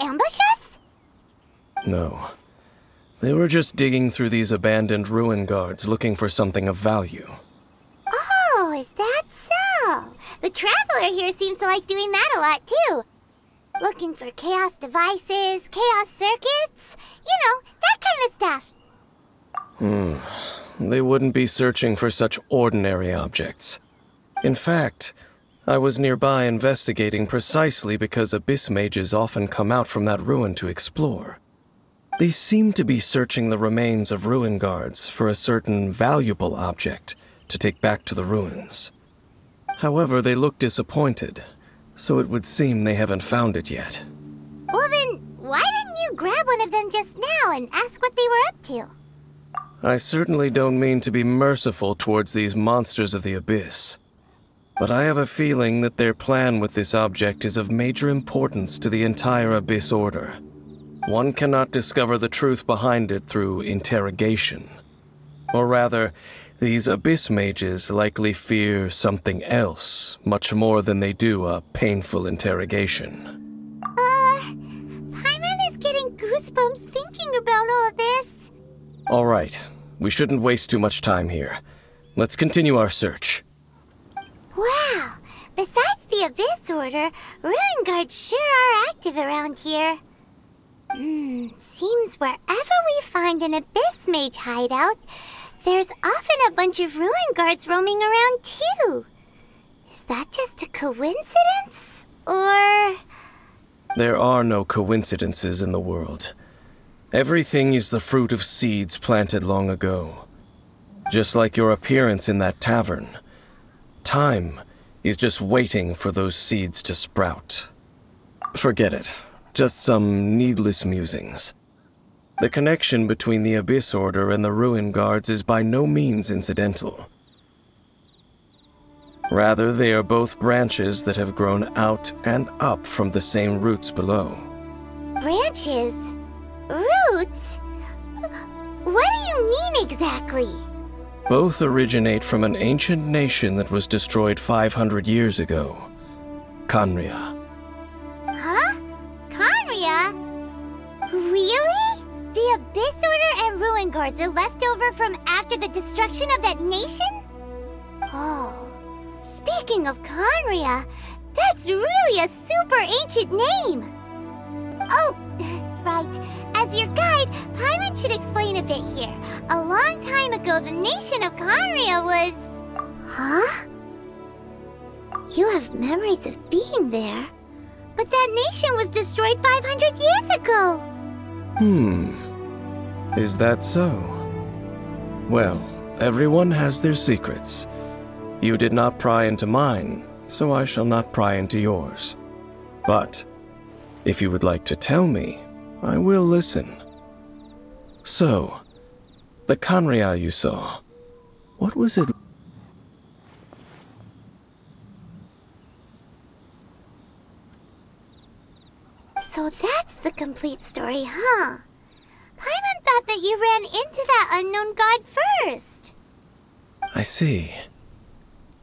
ambush us? No. They were just digging through these abandoned ruin guards looking for something of value. Oh, is that so? The Traveler here seems to like doing that a lot, too. Looking for Chaos Devices, Chaos Circuits, you know, that kind of stuff. They wouldn't be searching for such ordinary objects. In fact, I was nearby investigating precisely because Abyss Mages often come out from that ruin to explore. They seem to be searching the remains of ruin guards for a certain valuable object to take back to the ruins. However, they look disappointed, so it would seem they haven't found it yet. Well then, why didn't you grab one of them just now and ask what they were up to? I certainly don't mean to be merciful towards these monsters of the Abyss, but I have a feeling that their plan with this object is of major importance to the entire Abyss Order. One cannot discover the truth behind it through interrogation. Or rather, these Abyss Mages likely fear something else much more than they do a painful interrogation. Paimon is getting goosebumps thinking about all of this. All right, we shouldn't waste too much time here. Let's continue our search. Wow, besides the Abyss Order, ruin guards sure are active around here. Seems wherever we find an Abyss Mage hideout, there's often a bunch of ruin guards roaming around too. Is that just a coincidence, or...? There are no coincidences in the world. Everything is the fruit of seeds planted long ago. Just like your appearance in that tavern, time is just waiting for those seeds to sprout. Forget it. Just some needless musings. The connection between the Abyss Order and the Ruin Guards is by no means incidental. Rather, they are both branches that have grown out and up from the same roots below. Branches? Roots? What do you mean exactly? Both originate from an ancient nation that was destroyed 500 years ago. Khaenri'ah. Huh? Khaenri'ah? Really? The Abyss Order and Ruin Guards are left over from after the destruction of that nation? Oh. Speaking of Khaenri'ah, that's really a super ancient name! Oh! Right. As your guide, Paimon should explain a bit here. A long time ago, the nation of Konria was... Huh? You have memories of being there, but that nation was destroyed 500 years ago. Is that so? Well, everyone has their secrets. You did not pry into mine, so I shall not pry into yours. But, if you would like to tell me, I will listen. So, the Khaenri'ah you saw, what was it? So that's the complete story, huh? Paimon thought that you ran into that unknown god first. I see.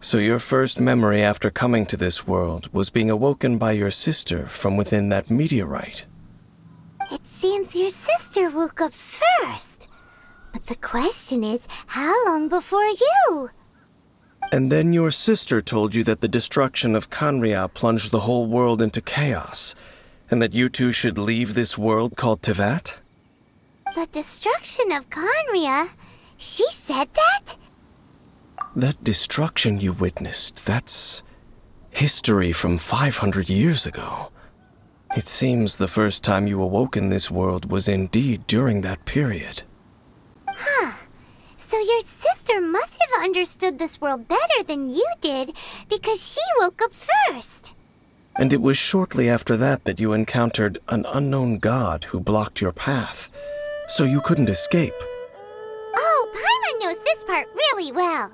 So your first memory after coming to this world was being awoken by your sister from within that meteorite. It seems your sister woke up first. But the question is, how long before you? And then your sister told you that the destruction of Khaenri'ah plunged the whole world into chaos, and that you two should leave this world called Teyvat? The destruction of Khaenri'ah? She said that? That destruction you witnessed, that's history from 500 years ago. It seems the first time you awoke in this world was indeed during that period. Huh. So your sister must have understood this world better than you did, because she woke up first. And it was shortly after that that you encountered an unknown god who blocked your path, so you couldn't escape. Oh, Paimon knows this part really well.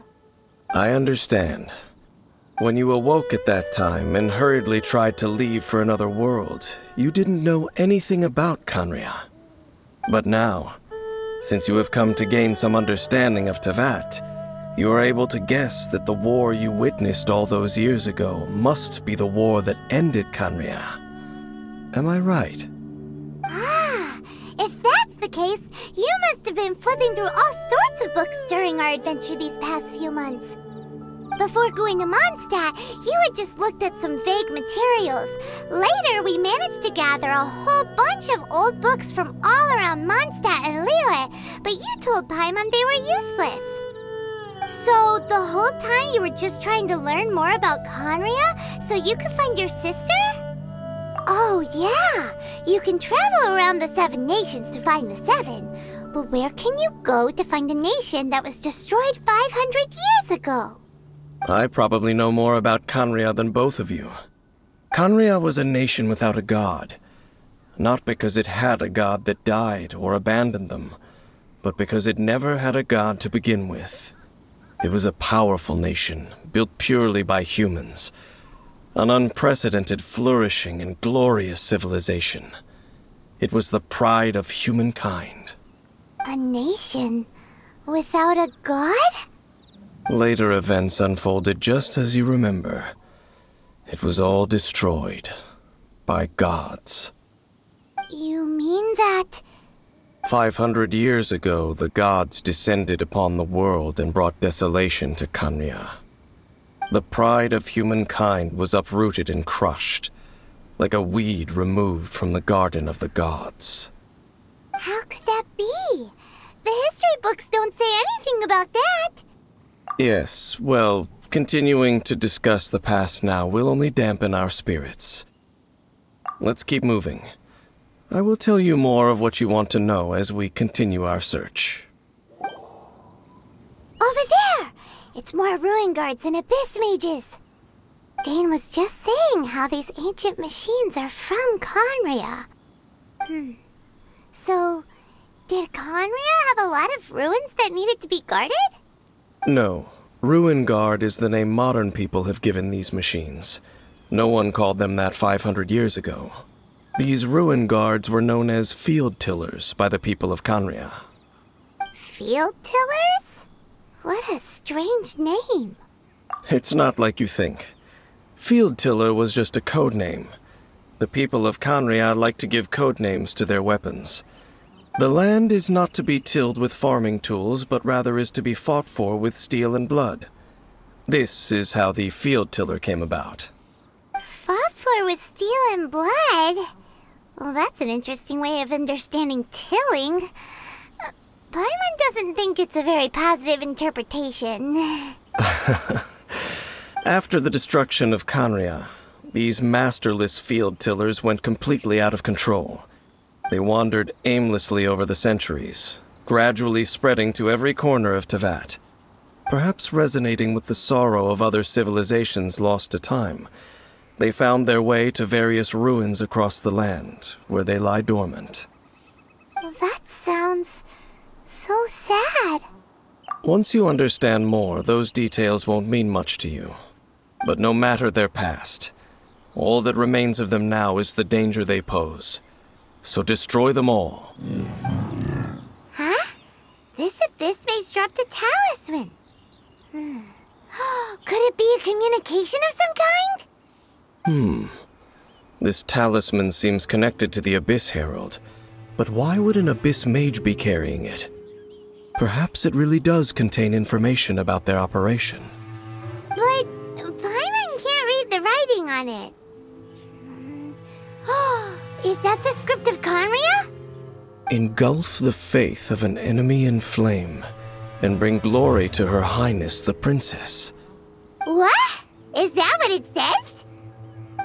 I understand. When you awoke at that time and hurriedly tried to leave for another world, you didn't know anything about Khaenri'ah. But now, since you have come to gain some understanding of Teyvat, you are able to guess that the war you witnessed all those years ago must be the war that ended Khaenri'ah. Am I right? If that's the case, you must have been flipping through all sorts of books during our adventure these past few months. Before going to Mondstadt, you had just looked at some vague materials. Later, we managed to gather a whole bunch of old books from all around Mondstadt and Liyue, but you told Paimon they were useless. So, the whole time you were just trying to learn more about Khaenri'ah so you could find your sister? Oh, yeah! You can travel around the Seven Nations to find the Seven. But where can you go to find a nation that was destroyed 500 years ago? I probably know more about Khaenri'ah than both of you. Khaenri'ah was a nation without a god. Not because it had a god that died or abandoned them, but because it never had a god to begin with. It was a powerful nation, built purely by humans. An unprecedented, flourishing, and glorious civilization. It was the pride of humankind. A nation without a god? Later events unfolded just as you remember. It was all destroyed by gods. You mean that... 500 years ago, the gods descended upon the world and brought desolation to Khaenri'ah. The pride of humankind was uprooted and crushed, like a weed removed from the garden of the gods. How could that be? The history books don't say anything about that. Yes, well, continuing to discuss the past now will only dampen our spirits. Let's keep moving. I will tell you more of what you want to know as we continue our search. Over there! It's more Ruin Guards and Abyss Mages! Dain was just saying how these ancient machines are from Khaenri'ah. So, did Khaenri'ah have a lot of ruins that needed to be guarded? No. Ruin Guard is the name modern people have given these machines. No one called them that 500 years ago. These Ruin Guards were known as Field Tillers by the people of Khaenri'ah. Field Tillers? What a strange name. It's not like you think. Field Tiller was just a code name. The people of Khaenri'ah like to give code names to their weapons. The land is not to be tilled with farming tools, but rather is to be fought for with steel and blood. This is how the Field Tiller came about. Fought for with steel and blood? Well, that's an interesting way of understanding tilling. Paimon doesn't think it's a very positive interpretation. After the destruction of Khaenri'ah, these masterless Field Tillers went completely out of control. They wandered aimlessly over the centuries, gradually spreading to every corner of Teyvat, perhaps resonating with the sorrow of other civilizations lost to time. They found their way to various ruins across the land, where they lie dormant. That sounds so sad. Once you understand more, those details won't mean much to you. But no matter their past, all that remains of them now is the danger they pose. So destroy them all. Huh? This Abyss Mage dropped a talisman. Could it be a communication of some kind? This talisman seems connected to the Abyss Herald. But why would an Abyss Mage be carrying it? Perhaps it really does contain information about their operation. But Paimon can't read the writing on it. Is that the script of Khaenri'ah? Engulf the faith of an enemy in flame, and bring glory to Her Highness the Princess. What? Is that what it says?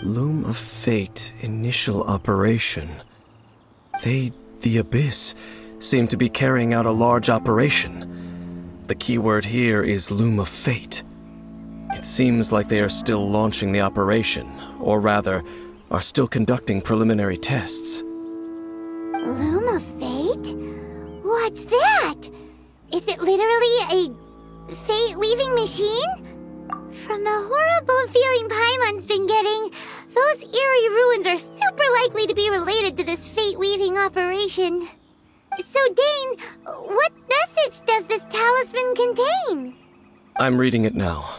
Loom of Fate, initial operation. They, the Abyss, seem to be carrying out a large operation. The key word here is Loom of Fate. It seems like they are still launching the operation, or rather, are still conducting preliminary tests. Loom of Fate? What's that? Is it literally a fate-weaving machine? From the horrible feeling Paimon's been getting, those eerie ruins are super likely to be related to this fate-weaving operation. So, Dain, what message does this talisman contain? I'm reading it now.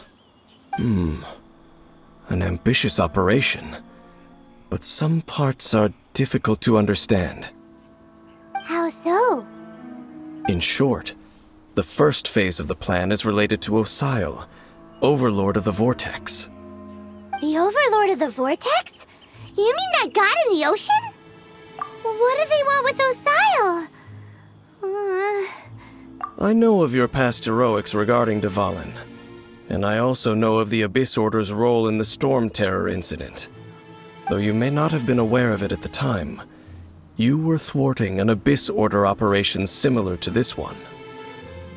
An ambitious operation. But some parts are difficult to understand. How In short, the first phase of the plan is related to Osial, Overlord of the Vortex. The Overlord of the Vortex? You mean that god in the ocean? What do they want with Osial? I know of your past heroics regarding Dvalin, and I also know of the Abyss Order's role in the Storm Terror incident. Though you may not have been aware of it at the time, you were thwarting an Abyss Order operation similar to this one.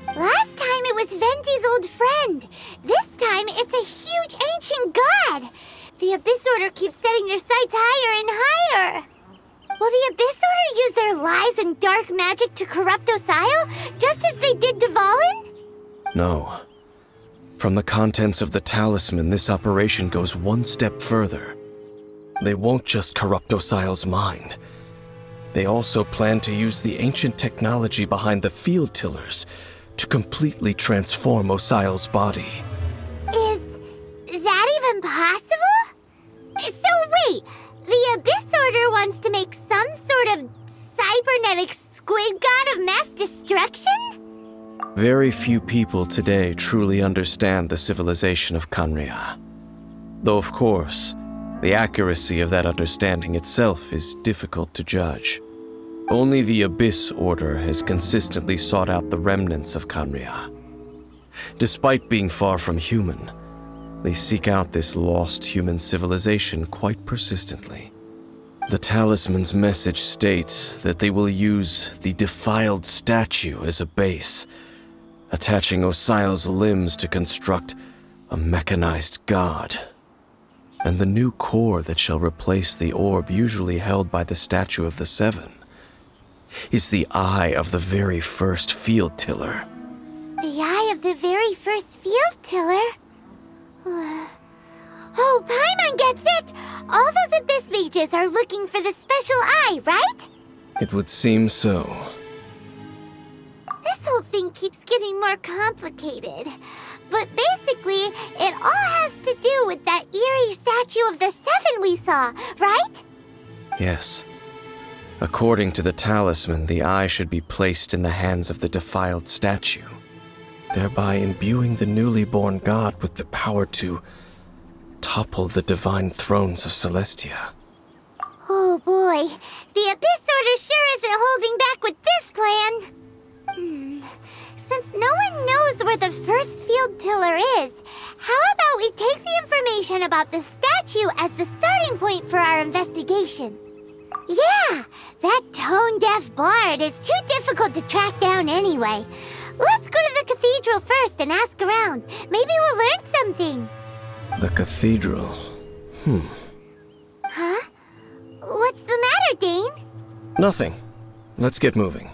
Last time it was Vendi's old friend. This time it's a huge ancient god. The Abyss Order keeps setting their sights higher and higher. Will the Abyss Order use their lies and dark magic to corrupt Osial, just as they did Dvalin? No. From the contents of the talisman, this operation goes one step further. They won't just corrupt Osial's mind. They also plan to use the ancient technology behind the Field Tillers to completely transform Osial's body. Is that even possible? So wait, the Abyss Order wants to make some sort of cybernetic squid god of mass destruction? Very few people today truly understand the civilization of Khaenri'ah. Though of course, the accuracy of that understanding itself is difficult to judge. Only the Abyss Order has consistently sought out the remnants of Khaenri'ah. Despite being far from human, they seek out this lost human civilization quite persistently. The talisman's message states that they will use the defiled statue as a base, attaching Osial's limbs to construct a mechanized god. And the new core that shall replace the orb usually held by the Statue of the Seven is the Eye of the Very First Field Tiller. The Eye of the Very First Field Tiller? Oh, Paimon gets it! All those Abyss Mages are looking for the special eye, right? It would seem so. This whole thing keeps getting more complicated. But basically, it all has to do with that eerie Statue of the Seven we saw, right? Yes. According to the talisman, the eye should be placed in the hands of the defiled statue, thereby imbuing the newly born god with the power to topple the divine thrones of Celestia. Oh boy, the Abyss Order sure isn't holding back with this plan! Since no one knows where the first Field Tiller is, how about we take the information about the statue as the starting point for our investigation? Yeah, that tone-deaf bard is too difficult to track down anyway. Let's go to the cathedral first and ask around. Maybe we'll learn something. The cathedral? Huh? What's the matter, Dain? Nothing. Let's get moving.